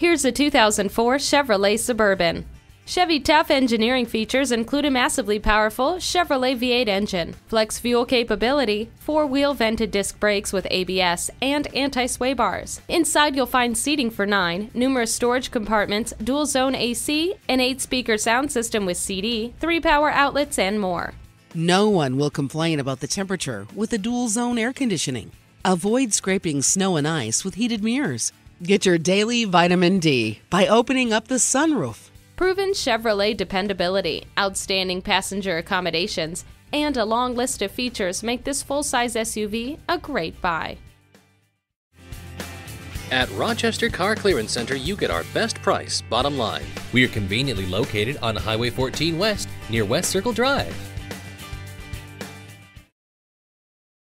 Here's a 2004 Chevrolet Suburban. Chevy tough engineering features include a massively powerful Chevrolet V8 engine, flex fuel capability, four-wheel vented disc brakes with ABS, and anti-sway bars. Inside you'll find seating for 9, numerous storage compartments, dual-zone AC, an 8-speaker sound system with CD, 3 power outlets, and more. No one will complain about the temperature with the dual-zone air conditioning. Avoid scraping snow and ice with heated mirrors. Get your daily vitamin D by opening up the sunroof. Proven Chevrolet dependability, outstanding passenger accommodations, and a long list of features make this full-size SUV a great buy. At Rochester Car Clearance Center, you get our best price, bottom line. We are conveniently located on Highway 14 West, near West Circle Drive.